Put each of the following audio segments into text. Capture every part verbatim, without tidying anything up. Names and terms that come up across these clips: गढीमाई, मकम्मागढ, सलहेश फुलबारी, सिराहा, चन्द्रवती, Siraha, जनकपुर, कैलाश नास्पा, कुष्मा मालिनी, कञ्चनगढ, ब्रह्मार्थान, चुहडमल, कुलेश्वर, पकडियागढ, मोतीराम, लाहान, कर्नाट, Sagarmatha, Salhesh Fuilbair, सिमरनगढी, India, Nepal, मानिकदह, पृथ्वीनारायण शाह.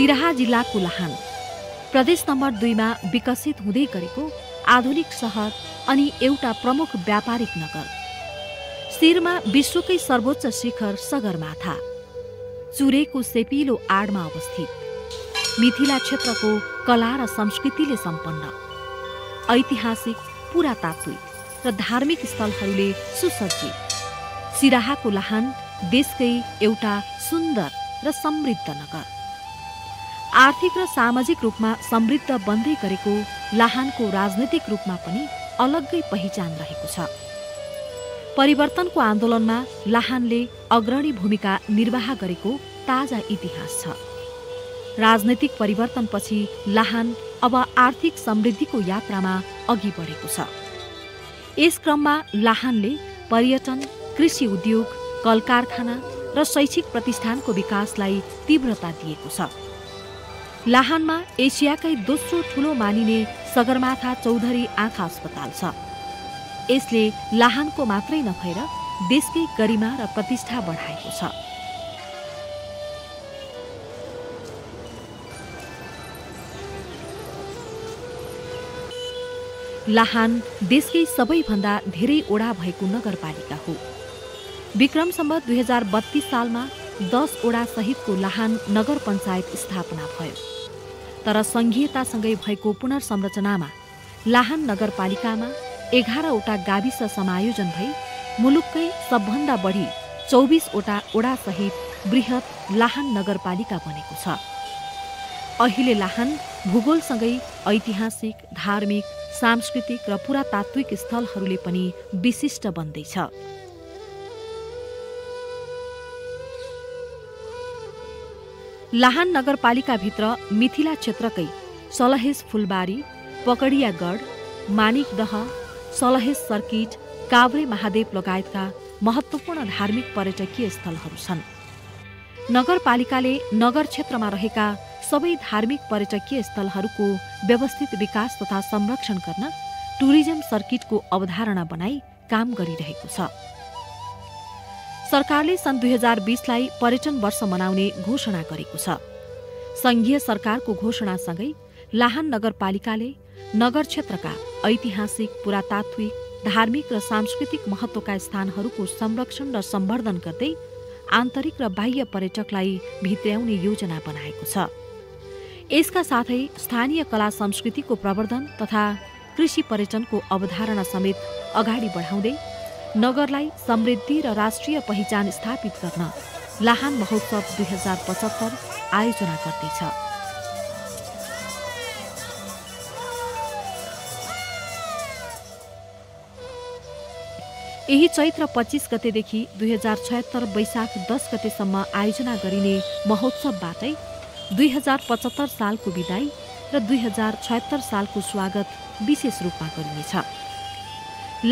सिराहा जिल्लाको लाहान प्रदेश नम्बर दुई में विकसित हुँदै गरेको आधुनिक शहर अनि एउटा प्रमुख व्यापारिक नगर। शिरमा विश्वकै सर्वोच्च शिखर सगरमाथा चुरेको सेपिलो आडमा अवस्थित मिथिला क्षेत्रको कला र संस्कृतिले सम्पन्न ऐतिहासिक पुरातात्विक र धार्मिक स्थलहरूले सुसज्जित सिराहाको लाहान देशकै एउटा सुन्दर र समृद्ध नगर। आर्थिक र सामाजिक रूपमा समृद्ध बन्दै गरेको लाहानको राजनीतिक रूपमा पनि अलग्गै पहिचान रहेको छ। परिवर्तनको आन्दोलनमा लाहानले अग्रणी भूमिका निर्वाह गरेको ताजा इतिहास छ। राजनीतिक परिवर्तनपछि लाहान अब आर्थिक समृद्धिको यात्रामा अघि बढेको छ। यस क्रममा लाहानले पर्यटन, कृषि उद्योग, कल कारखाना र शैक्षिक प्रतिष्ठानको विकासलाई तीव्रता दिएको छ। लाहानमा एशियाकै दोस्रो ठूलो मानिने सगरमाथा चौधरी आँखा अस्पताल छ। यसले लाहानको मात्रै नभएर देशकै गरिमा र प्रतिष्ठा बढाएको छ। लाहान देशकै सबैभन्दा धेरै ओडा भएको नगरपालिका हो। विक्रम सम्वत दुई हजार बत्तीस सालमा दस ओडा सहितको लाहान नगर पञ्चायत स्थापना भयो, तर संघीयतासँगै भएको पुनर्संरचनामा लाहान नगरपालिकामा एघारवटा गाविस समायोजन भई मुलुककै सबभन्दा बढी चौबीसवटा ओडा सहित बृहत लाहान नगरपालिका बनेको छ। अहिले लाहान भूगोलसँगै ऐतिहासिक, धार्मिक, सांस्कृतिक र पुरातात्विक स्थलहरूले पनि विशिष्ट बन्दैछ। लाहान नगरपालिकाभित्र मिथिला क्षेत्रकै सलहेश फुलबारी, पकडियागढ, मानिकदह, सलहेश सर्किट, काभ्रे महादेव लगायतका महत्त्वपूर्ण धार्मिक पर्यटकीय स्थलहरू छन्। नगरपालिकाले नगर क्षेत्रमा रहेका सबै धार्मिक पर्यटकीय स्थलहरूको व्यवस्थित विकास तथा संरक्षण गर्न टुरिज्म सर्किटको अवधारणा बनाई काम गरिरहेको छ। सरकारले सन् दुई हजार बीसलाई पर्यटन वर्ष मनाउने घोषणा गरेको छ। संघीय सरकारको घोषणासँगै लाहान नगरपालिकाले नगर क्षेत्रका ऐतिहासिक, पुरातात्विक, धार्मिक र सांस्कृतिक महत्त्वका स्थानहरूको संरक्षण र सम्वर्धन गर्दै आन्तरिक र बाह्य पर्यटकलाई भित्र्याउने योजना बनाएको छ। यसका साथै स्थानीय कला संस्कृतिको प्रवर्धन तथा कृषि पर्यटनको अवधारणा समेत अगाडि बढाउँदै नगरलाई समृद्धि र राष्ट्रिय पहिचान स्थापित गर्न लाहान महोत्सव दुई हजार पचहत्तर आयोजना गर्दैछ। यही चैत्र पच्चीस गतेदेखि दुई हजार छहत्तर वैशाख दस गतेसम्म आयोजना गरिने महोत्सवबाटै दुई हजार पचहत्तर सालको विदाई र दुई हजार छहत्तर सालको स्वागत विशेष रूपमा गरिनेछ।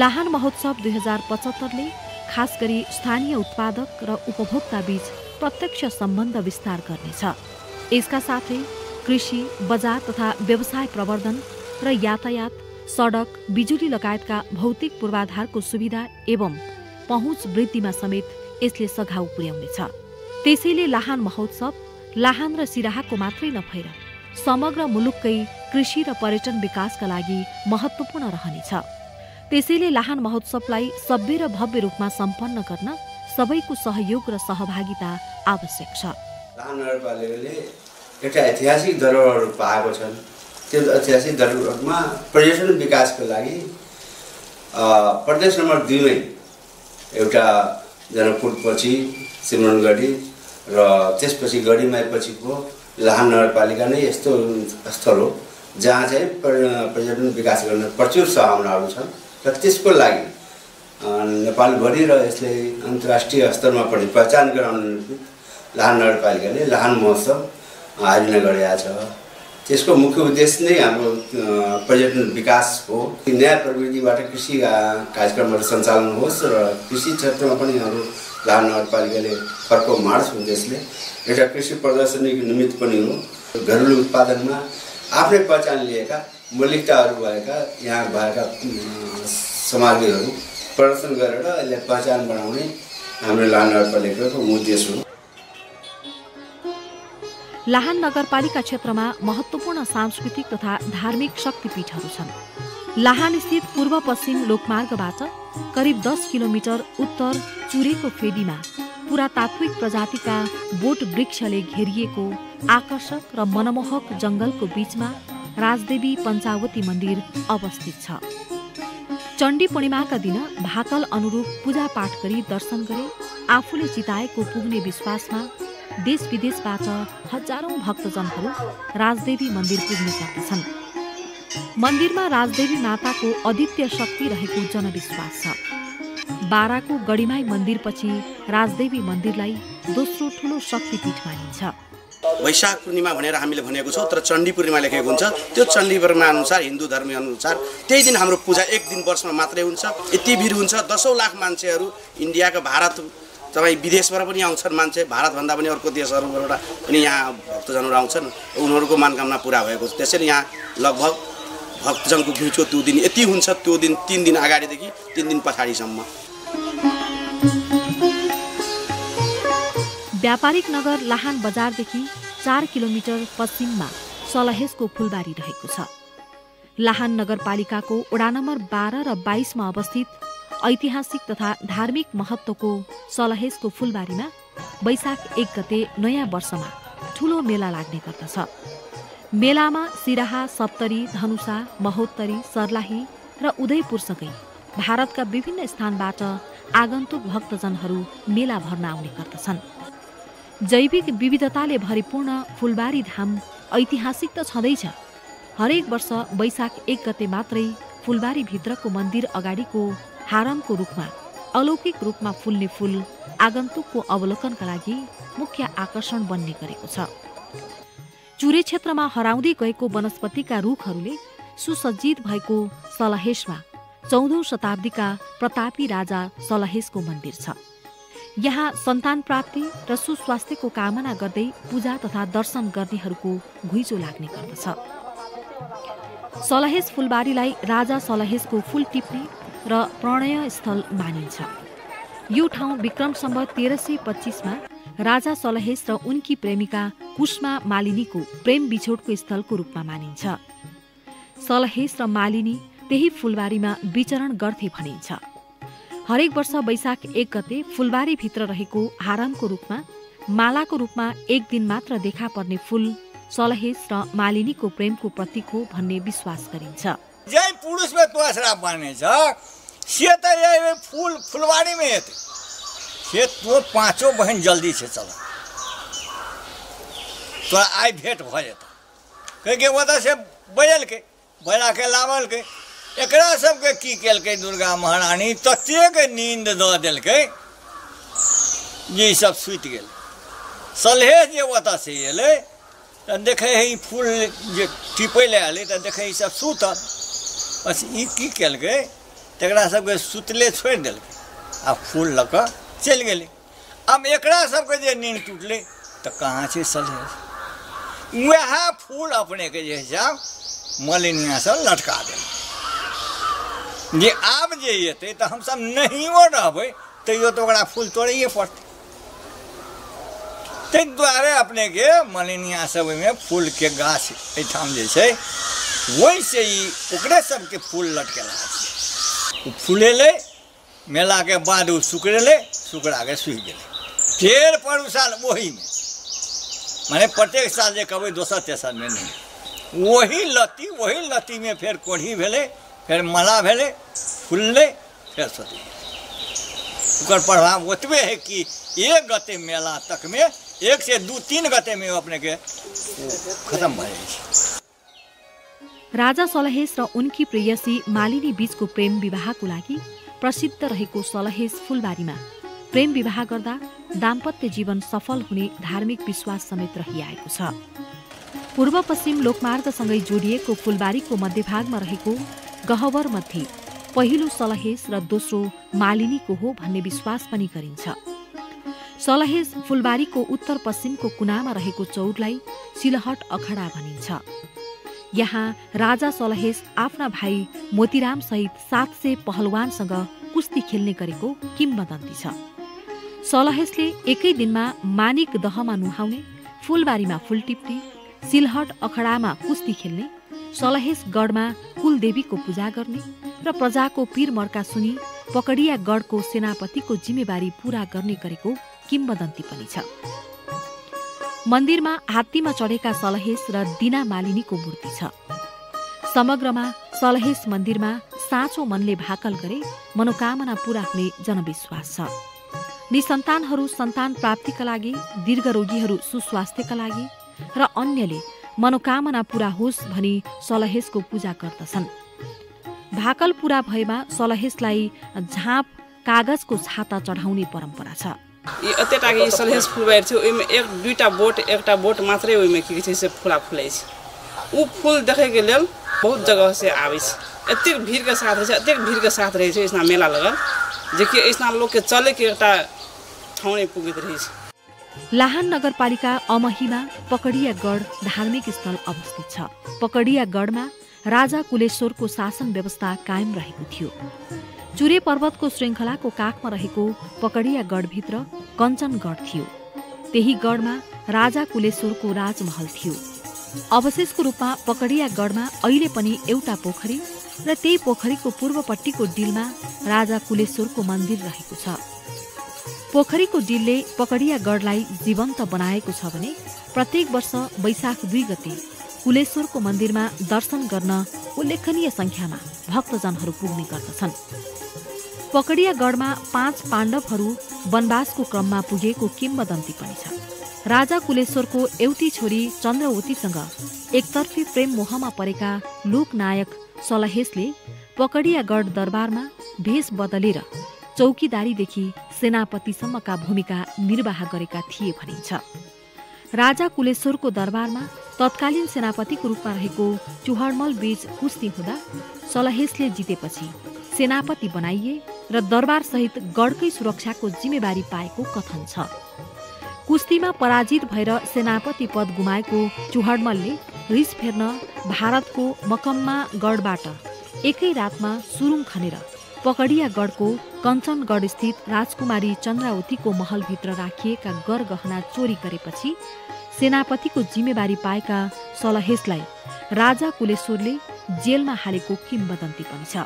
लाहान महोत्सव दुई हजार पचहत्तरले खास गरी स्थानीय उत्पादक र उपभोक्ता बीच प्रत्यक्ष सम्बन्ध विस्तार गर्नेछ। यसका साथै कृषि, बजार तथा व्यवसाय प्रवर्धन र यातायात, सडक, बिजुली लगायतका भौतिक पूर्वाधारको सुविधा एवं पहुँच वृद्धिमा समेत यसले सघाउ पुर्याउनेछ। त्यसैले लाहान महोत्सव लाहान र सिराहाको मात्रै नभएर समग्र मुलुककै कृषि र पर्यटन विकासका लागि महत्त्वपूर्ण रहनेछ। त्यसैले लाहान महोत्सवलाई सभ्य र भव्य रूपमा सम्पन्न गर्न सबैको सहयोग र सहभागिता आवश्यक छ। लाहान नगरपालिकाले एउटा ऐतिहासिक धरोहरहरू पाएको छन्। त्यो ऐतिहासिक धरोहरमा पर्यटन विकासको लागि प्रदेश नम्बर दुईमै एउटा जनकपुरपछि सिमरनगढी र त्यसपछि गढीमाईपछिको लाहान नगरपालिका नै यस्तो स्थल हो जहाँ चाहिँ पर्यटन विकास गर्न प्रचुर सम्भावनाहरू छन् र त्यसको लागि नेपालभरि र यसले अन्तर्राष्ट्रिय स्तरमा पनि पहिचान गराउन लाहान नगरपालिकाले लाहान महोत्सव आयोजना गरेका छ। त्यसको मुख्य उद्देश्य नै हाम्रो पर्यटन विकास हो। नयाँ प्रविधिबाट कृषि कार्यक्रमहरू सञ्चालन होस् र कृषि क्षेत्रमा पनि हाम्रो लाहान नगरपालिकाले फर्को मार्छ उद्देश्यले एउटा कृषि प्रदर्शनीको निमित्त पनि हो। घरेलु उत्पादनमा आफ्नै पहिचान लिएका मौलिकताहरू भएका यहाँ भएका सामग्रीहरू प्रदर्शन गरेर यसलाई पहिचान बनाउने हाम्रो लाहान नगरपालिकाको उद्देश्य हो। लाहान नगरपालिका क्षेत्रमा महत्त्वपूर्ण सांस्कृतिक तथा धार्मिक शक्तिपीठहरू छन्। लाहान स्थित पूर्व पश्चिम लोकमार्गबाट करिब दस किलोमिटर उत्तर चुरेको फेदीमा पुरातात्विक प्रजातिका बोट वृक्षले घेरिएको आकर्षक र मनमोहक जंगलको बीचमा राजदेवी पञ्चावती मन्दिर अवस्थित छ। चण्डी पूर्णिमाका दिन भाकल अनुरूप पूजापाठ गरी दर्शन गरे आफूले चिताएको पुग्ने विश्वासमा देश विदेशबाट हजारौं भक्तजनहरू राजदेवी मन्दिर पुग्न सक्छन्। मन्दिरमा राजदेवी माताको अद्वितीय शक्ति रहेको जनविश्वास छ। बाराको गढीमाई मन्दिरपछि राजदेवी मन्दिरलाई दोस्रो ठूलो शक्तिपीठ मानिन्छ। वैशाख पूर्णिमा भनेर हामीले भनेको छौं तर चण्डी पूर्णिमा लेखेको हुन्छ। त्यो चण्डी पूर्णिमा अनुसार हिन्दू धर्म अनुसार त्यही दिन हाम्रो पूजा एक दिन वर्षमा मात्रै हुन्छ। यति भिड हुन्छ दशौं लाख मान्छेहरू इन्डियाको भारत तपाईँ विदेशबाट पनि आउँछन् मान्छे, भारतभन्दा पनि अर्को देशहरूबाट पनि यहाँ भक्तजनहरू आउँछन्। उनीहरूको मानकामना पूरा भएको छ। त्यसैले यहाँ लगभग भक्तजनको घुइँचो त्यो दिन यति हुन्छ, त्यो दिन तीन दिन अगाडिदेखि तीन दिन पछाडिसम्म। व्यापारिक नगर लाहान बजारदेखि चार किलोमिटर पश्चिममा सलहेशको फुलबारी रहेको छ। लाहान नगरपालिकाको वडा नम्बर बाह्र र बाइसमा अवस्थित ऐतिहासिक तथा धार्मिक महत्त्वको सलहेशको फुलबारीमा वैशाख एक गते नयाँ वर्षमा ठूलो मेला लाग्ने गर्दछ। मेलामा सिराहा, सप्तरी, धनुषा, महोत्तरी, सर्लाही र उदयपुरसँगै भारतका विभिन्न स्थानबाट आगन्तुक भक्तजनहरू मेला भर्न आउने गर्दछन्। जैविक विविधताले भरिपूर्ण फुलबारी धाम ऐतिहासिक त छँदैछ, हरेक वर्ष वैशाख एक गते मात्रै फुलबारी भित्रको मन्दिर अगाडिको हारमको रूपमा अलौकिक रूपमा फुल्ने फूल आगन्तुकको अवलोकनका लागि मुख्य आकर्षण बन्ने गरेको छ। चुरे क्षेत्रमा हराउँदै गएको वनस्पतिका रुखहरूले सुसज्जित भएको सलहेशमा चौधौं शताब्दीका प्रतापी राजा सलहेशको मन्दिर छ। यहाँ सन्तान प्राप्ति र सुस्वास्थ्यको कामना गर्दै पूजा तथा दर्शन गर्नेहरूको घुइँचो लाग्ने गर्दछ। सलहेश फुलबारीलाई राजा सलहेशको फूल टिप्ने र प्रणय स्थल मानिन्छ। यो ठाउँ विक्रम सम्वत तेह्र सय पच्चीसमा राजा सलहेश र उनकी प्रेमिका कुष्मा मालिनीको प्रेम बिछोडको स्थलको रूपमा मानिन्छ। सलहेश र मालिनी त्यही फुलबारीमा विचरण गर्थे भनिन्छ। हरेक वर्ष वैशाख एक गते फुलबारी भित्र रहेको हारामको रूपमा मालाको रूपमा एक दिन मात्र देखा पर्ने फूल सलहेश र मालिनीको प्रेमको प्रतीक हो भन्ने विश्वास गरिन्छ। जय पुरुष में तो श्राप माने ये फूल फुलवाड़ी में हेत से तो पाँचों बहन जल्दी से चल तो आई भेंट भ जता कहीं ओतः से बैल के बैला के लावल के एक सबके की कलक दुर्गा महारानी ततेक नींद द दिल्क ये सब सुति गए। सलहेश जे ओतः से अलै तो देखे है फूल जे टिपे आए तो देखे सब सुतल बस ई की कलक सबके सुतले छोड़ दिल आ फूल लक चल गए। अब एक सबके नींद टूटल तो कहाँ से सलहेश वह फूल अपने के हिसाब मलिनिया से लटका दिल जे आब जे अत तो हम सब नहीं रहबे तैयो तो फूल तोड़े पड़ते ते द्वारे अपने के मलिनिया सब में फूल के गाछ एठाम जे छै वैसे ही ओकरे सबके फूल लटकेला फूलेले मेला के बाद उ सुकरेले सुकरा के सुख गेले फेर पर साल वही में माने प्रत्येक साल जे कहबै दोसर तेसर में नहीं वही लती वही लती में फेर कोढ़ी भेले फेर मला भेले फूलले फेर सती ओकर प्रभाव ओतबे है कि एक गते मेला तक में एक से दू तीन गते में अपने के खत्म भए। राजा सलहेश र उनकी प्रेयसी मालिनी बीचको प्रेम विवाहको लागि प्रसिद्ध रहेको सलहेश फुलबारीमा प्रेम विवाह गर्दा दाम्पत्य जीवन सफल हुने धार्मिक विश्वास समेत रहिआएको छ। पूर्व पश्चिम लोकमार्गसँगै जोडिएको फुलबारीको मध्यभागमा रहेको गहवर मध्ये पहिलो सलहेश र दोस्रो मालिनीको हो भन्ने विश्वास पनि गरिन्छ। सलहेश फुलबारीको उत्तर पश्चिमको कुनामा रहेको चौरलाई सिलहट अखडा भनिन्छ। यहाँ राजा सलहेश आफ्ना भाइ मोतीराम सहित सात सय पहलवानसँग कुस्ती खेल्ने गरेको किम्बदन्ती छ। सलहेशले एकै दिनमा मानिक दहमा नुहाउने फूलबारीमा फूल टिप्ने, सिलहट अखडामा कुस्ती खेल्ने, सलहेशगढमा कुलदेवीको पूजा गर्ने र प्रजाको पीर मर्का सुनी पकडिया गढको सेनापतिको जिम्मेवारी पूरा गर्ने गरेको किम्बदन्ती पनि छ। मन्दिरमा हात्तीमा चढेका सलहेश र दिना मालिनीको मूर्ति छ। समग्रमा सलहेश मन्दिरमा साँचो मनले भाकल गरे मनोकामना पूरा हुने जनविश्वास छ। निसन्तानहरू सन्तान प्राप्तिका लागि, दीर्घरोगीहरू सुस्वास्थ्यका लागि र अन्यले मनोकामना पूरा होस् भनी सलहेशको पूजा गर्दछन्। भाकल पूरा भएमा सलहेशलाई झाँप कागजको छाता चढाउने परम्परा छ। ये अतेटा के सलहेश फुलबार छ, ओइमे एक दुईटा बोट एकटा बोट मात्रै ओइमे के छै से फुला फुलै छै। उ फूल देखे के लेल बहुत जगह से आबै छै, एतेक भीड़ के साथ छै, एतेक भीड़ के साथ रहै छै इसना मेला लगल जे कि इसना लोग के चले के एकटा ठाउँ नै पुगित रहै छै। लाहान नगरपालिका अमहिमा पकडियागढ धार्मिक स्थल अवस्थित छ। पकडियागढमा राजा कुलेश्वरको शासन व्यवस्था कायम रहेको थियो। चुरे पर्वतको श्रृङ्खलाको काखमा रहेको पकडियागढभित्र कञ्चनगढ थियो। त्यही गढमा राजा कुलेश्वरको राजमहल थियो। अवशेषको रूपमा पकडियागढमा अहिले पनि एउटा पोखरी र त्यही पोखरीको पूर्वपट्टिको डिलमा राजा कुलेश्वरको मन्दिर रहेको छ। पोखरीको डिलले पकडियागढलाई जीवन्त बनाएको छ भने प्रत्येक वर्ष वैशाख दुई गते कुलेश्वरको मन्दिरमा दर्शन गर्न उल्लेखनीय संख्यामा भक्तजनहरू पुग्ने गर्दछन्। पकडियागढमा पाँच पाण्डवहरू वनवासको क्रममा पुगेको किम्बदन्ती पनि छ। राजा कुलेश्वरको एउटी छोरी चन्द्रवतीसँग एकतर्फी प्रेम मोहमा परेका लोकनायक सलहेशले पकडियागढ दरबारमा भेष बदलेर चौकीदारीदेखि सेनापतिसम्मका भूमिका निर्वाह गरेका थिए भनिन्छ। राजा कुलेश्वरको दरबारमा तत्कालीन सेनापतिको रूपमा रहेको चुहडमल बीच कुस्ती हुँदा सलहेशले जितेपछि सेनापति बनाइए र दरबार सहित गढकै सुरक्षाको जिम्मेवारी पाएको कथन छ। कुस्तीमा पराजित भएर सेनापति पद गुमाएको चुहडमलले रिस फेर्न भारतको मकम्मा गढबाट एकै रातमा सुरुङ खनेर पकडियागढको कञ्चनगढस्थित राजकुमारी चन्द्रावतीको महलभित्र राखिएका गरगहना चोरी गरेपछि सेनापतिको जिम्मेवारी पाएका सलहेशलाई राजा कुलेश्वरले जेलमा हालेको किम्बदन्ती पनि छ।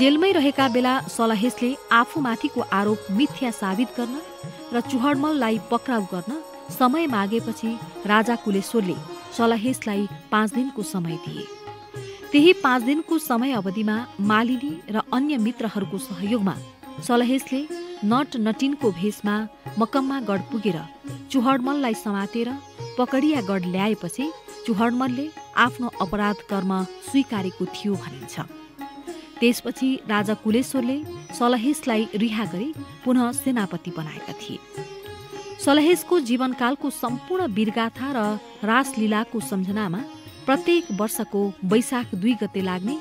जेलमै रहेका बेला सलहेशले आफूमाथिको आरोप मिथ्या साबित गर्न र चुहडमललाई पक्राउ गर्न समय मागेपछि राजा कुलेश्वरले सलहेशलाई पाँच दिनको समय दिए। त्यही पाँच दिनको समय अवधिमा मालिनी र अन्य मित्रहरूको सहयोगमा सलहेशले नट नटिनको भेषमा मकम्मागढ पुगेर चुहडमललाई समातेर पकडियागढ ल्याएपछि चुहडमलले आफ्नो अपराध कर्म स्वीकारेको थियो भनिन्छ। त्यसपछि राजा कुलेश्वरले सलहेशलाई रिहा गरी पुनः सेनापति बनाएका थिए। सलहेशको जीवनकालको सम्पूर्ण वीरगाथा र रासलीलाको सम्झनामा प्रत्येक वर्षको वैशाख दुई गते लाग्ने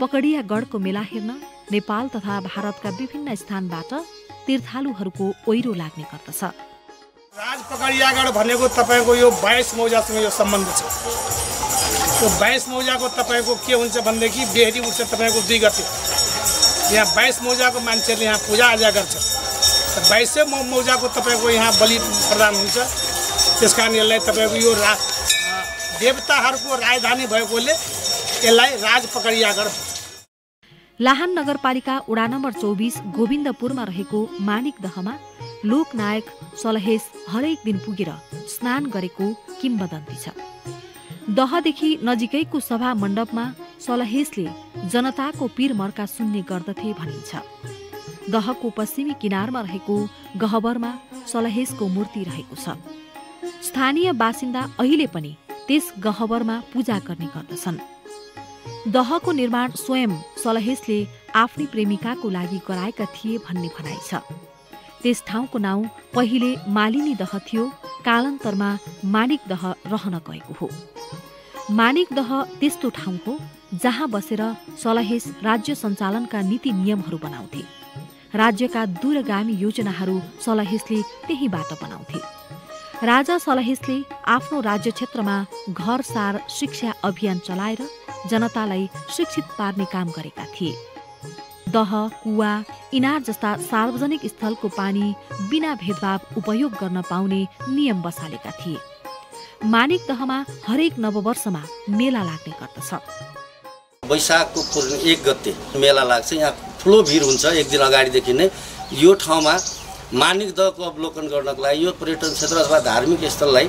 पकडियागढको मेला हेर्न नेपाल तथा भारतका विभिन्न स्थानबाट तीर्थालुहरूको ओइरो लाग्ने गर्दछ। राज पकडियागढ भनेको तपाईको यो बाइस मौजासँग यो सम्बन्ध छ। यो बाइस मौजाको तपाईको के हुन्छ भन्देखि बेहरी उच्च तपाईको दुई गते यहाँ बाइस मौजाको मान्छेले यहाँ पूजा आजा गर्छ। बाइसै मौजाको तपाईको यहाँ बलि प्रदान हुन्छ। त्यसकारण यसलाई तपाईको यो रा देवताहरूको राजधानी भएकोले यसलाई राज पकडियागढ। लाहान नगरपालिका वडा नम्बर चौबीस गोविन्दपुरमा रहेको मानिकदहमा लोकनायक सलहेश हरेक दिन पुगेर स्नान गरेको किम्बदन्ती छ। दहदेखि नजिकैको सभा मण्डपमा सलहेशले जनताको पीर मर्का सुन्ने गर्दथे भनिन्छ। दहको पश्चिमी किनारमा रहेको गहबरमा सलहेशको मूर्ति रहेको छ। स्थानीय बासिन्दा अहिले पनि त्यस गहबरमा पूजा गर्ने गर्दछन्। दहको निर्माण स्वयं सलहेशले आफ्नै प्रेमिकाको लागि गराएका थिए भन्ने भनाइ छ। त्यस ठाउँको नाउँ पहिले मालिनी दह थियो, कालान्तरमा मानिक दह रहन गएको हो। मानिक दह त्यस्तो ठाउँ हो जहाँ बसेर सलहेश राज्य सञ्चालनका नीति नियमहरू बनाउँथे। राज्यका दूरगामी योजनाहरू सलहेशले त्यहीबाट बनाउँथे। राजा सलहेशले आफ्नो राज्य क्षेत्रमा घर सार शिक्षा अभियान चलाएर जनतालाई शिक्षित पार्ने काम गरेका थिए। दह, कुवा इनार जस्ता सार्वजनिक स्थलको पानी बिना भेदभाव उपयोग गर्न पाउने नियम बसालेका थिए। मानिक दहमा हरेक नववर्षमा मेला लाग्ने गर्दछ। वैशाखको पूर्णिमा एक गते मेला लाग्छ। यहाँ ठुलो भिड हुन्छ। एक दिन अगाडिदेखि नै यो ठाउँमा मानिक दहको अवलोकन गर्नको लागि यो पर्यटन क्षेत्र अथवा धार्मिक स्थललाई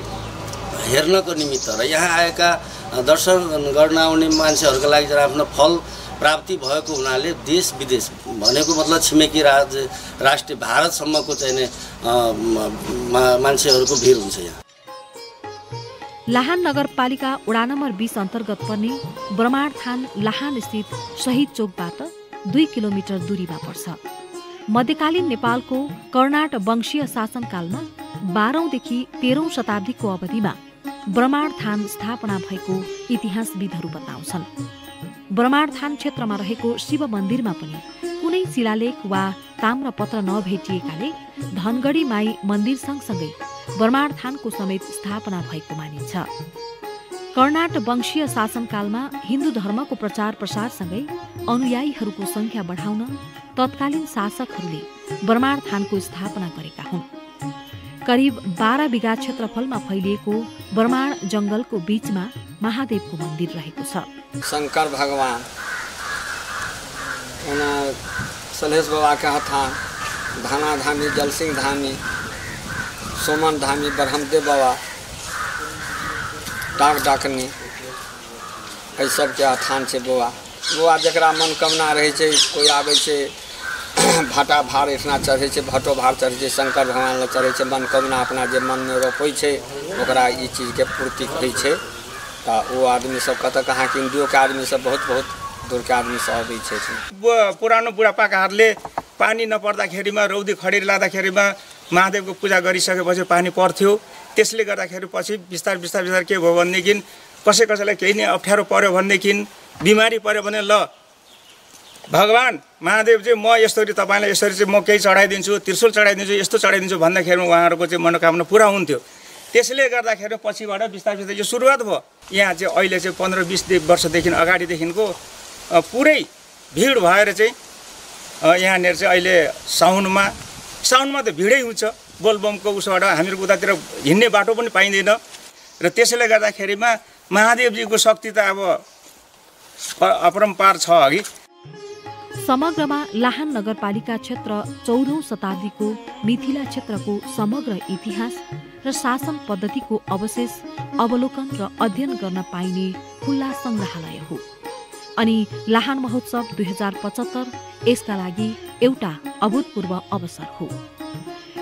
हेर्नको निमित्त र यहाँ आएका दर्शन गर्न आउने मान्छेहरुका लागि आफ्नो फल प्राप्ति भएको हुनाले देश विदेश भनेको मतलब छिमेकी राज्य राष्ट्र भारतसम्मको चाहिँ मान्छेहरुको भिड हुन्छ। यहाँ लाहान नगरपालिका वडा नम्बर बीस अन्तर्गत पर्ने ब्रह्मार्थान लाहान स्थित शहीद चोकबाट दुई किलोमिटर दूरीमा पर्छ। मध्यकालीन नेपालको कर्नाट वंशीय शासनकालमा बाह्रौँदेखि तेह्रौँ शताब्दीको अवधिमा ब्रह्मार्थान स्थापना भएको इतिहासविदहरू बताउँछन्। ब्रह्मार्थान क्षेत्रमा रहेको शिव मन्दिरमा पनि कुनै शिलालेख वा ताम्रपत्र नभेटिएकाले धनगढी माई मन्दिर सँगसँगै ब्रह्मार्थानको समेत स्थापना भएको मानिन्छ। कर्नाट वंशीय शासनकालमा हिन्दू धर्मको प्रचार प्रसारसँगै अनुयायीहरूको संख्या बढाउन तत्कालीन शासकहरूले ब्रह्मार्थानको स्थापना गरेका हुन्। करिब बाह्र बिघा क्षेत्रफलमा फैलिएको ब्रह्माण जंगलको बीचमा महादेवको मन्दिर रहेको छ। शंकर भगवान सलेश बाबा का हथा धाना धामी जलसिंह धामी सोमन धामी ब्रह्मदेव बाबा डाक डाकनी सब के अथान है। बाबा बाबा जरा मनोकामना रहे कोई आवे भाटा भार इतना चढ़े भट्टो भार चढ़े शंकर भगवान चढ़े मनोकामना अपना जे मन में रोपे चीज के पूर्ति हो। वो आदमी सब कत कहाँ कि इंडियो के आदमी सब बहुत बहुत दूर के आदमी सब अब पुरानो बुढ़ापाकाहरूले पानी नपर्दाखेरिमा रौदी खडेर लादाखेरिमा महादेवको पूजा गरिसकेपछि पानी पर्थ्यो। त्यसले गर्दाखेरि पछि बिस्तार बिस्तार बिस्तार के भयो भनेदेखि कसै कसैलाई केही नै अप्ठ्यारो पर्यो भनेदेखि बिमारी पर्यो भने ल भगवान महादेव चाहिँ म यसरी तपाईलाई यसरी चाहिँ म केही चढाइदिन्छु त्रिशूल चढाइदिन्छु यस्तो चढाइदिन्छु भन्दाखेरिमा उहाँहरूको चाहिँ मनोकामना पूरा हुन्थ्यो। त्यसले गर्दाखेरि पछिबाट बिस्तार बिस्तार यो सुरुवात भयो। यहाँ चाहिँ अहिले चाहिँ पन्ध्र बिस वर्षदेखि अगाडिदेखिको पुरै भिड भएर चाहिँ यहाँनिर चाहिँ अहिले साउनमा साउनमा त भिडै हुन्छ। बोलबमको उसबाट हामीहरूको उतातिर हिँड्ने बाटो पनि पाइँदैन र त्यसैले गर्दाखेरिमा महादेवजीको शक्ति त अब अपरम्पार छ। अघि समग्रमा लाहान नगरपालिका क्षेत्र चौधौँ शताब्दीको मिथिला क्षेत्रको समग्र इतिहास र शासन पद्धतिको अवशेष अवलोकन र अध्ययन गर्न पाइने खुल्ला संग्रहालय हो अनि लाहान महोत्सव दुई हजार पचहत्तर यसका लागि एउटा अभूतपूर्व अवसर हो।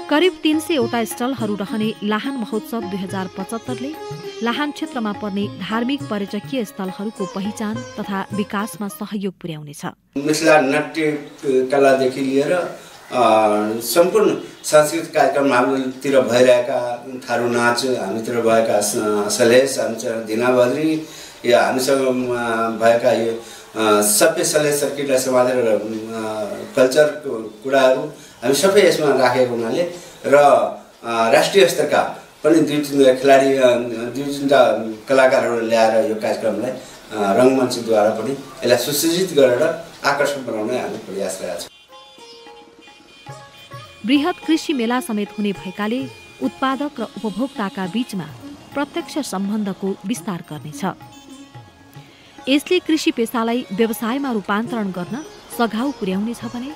करिब तीन सयवटा स्थलहरू रहने लाहान महोत्सव दुई हजार पचहत्तरले लाहान क्षेत्रमा पर्ने धार्मिक पर्यटकीय स्थलहरूको पहिचान तथा विकासमा सहयोग पुर्याउनेछ। मिथिला नाट्य कलादेखि लिएर सम्पूर्ण सांस्कृतिक कार्यक्रम हाम्रोतिर भइरहेका थारू नाच हामीतिर भएका सलेस हामी दिनाभद्री या हामीसँग भएका यो सबै सलेस सर्किटलाई समातेर कल्चरको कुराहरू हामी सबै यसमा राखेको हुनाले र राष्ट्रिय स्तरका पनि दुई तिनवटा खेलाडी दुई तिनवटा कलाकारहरू ल्याएर यो कार्यक्रमलाई रङ्गमञ्चद्वारा पनि यसलाई सुसज्जित गरेर आकर्षक बनाउने हामी प्रयास रहेको छ। बृहत कृषि मेला समेत हुने भएकाले उत्पादक र उपभोक्ताका बीचमा प्रत्यक्ष सम्बन्धको विस्तार गर्नेछ। यसले कृषि पेसालाई व्यवसायमा रूपान्तरण गर्न सघाउ पुर्याउनेछ भने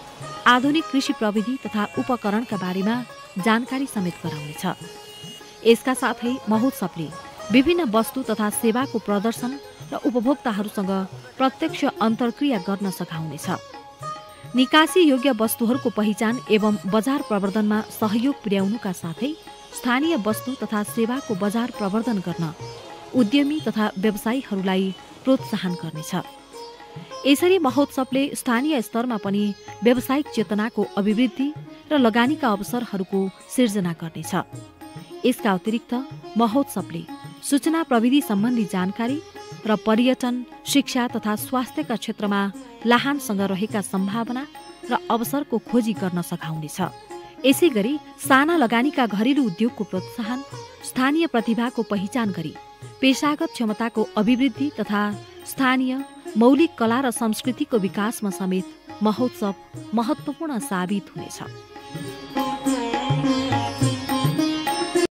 आधुनिक कृषि प्रविधि तथा उपकरणका बारेमा जानकारी समेत गराउनेछ। यसका साथै महोत्सवले विभिन्न वस्तु तथा सेवाको प्रदर्शन र उपभोक्ताहरूसँग प्रत्यक्ष अन्तर्क्रिया गर्न सघाउनेछ। निकासी योग्य वस्तुहरूको पहिचान एवं बजार प्रवर्धनमा सहयोग पुर्याउनुका साथै स्थानीय वस्तु तथा सेवाको बजार प्रवर्धन गर्न उद्यमी तथा व्यवसायीहरूलाई प्रोत्साहन गर्नेछ। यसरी महोत्सवले स्थानीय स्तरमा पनि व्यावसायिक चेतनाको अभिवृद्धि र लगानीका अवसरहरूको सिर्जना गर्नेछ। यसका अतिरिक्त महोत्सवले सूचना प्रविधि सम्बन्धी जानकारी र पर्यटन शिक्षा तथा स्वास्थ्यका क्षेत्रमा लाहानसँग रहेका सम्भावना र अवसरको खोजी गर्न सघाउनेछ। यसै गरी साना लगानीका घरेलु उद्योगको प्रोत्साहन स्थानीय प्रतिभाको पहिचान गरी पेशागत क्षमताको अभिवृद्धि तथा स्थानीय मौलिक कला र संस्कृतिको विकासमा समेत महोत्सव महत्त्वपूर्ण साबित हुनेछ।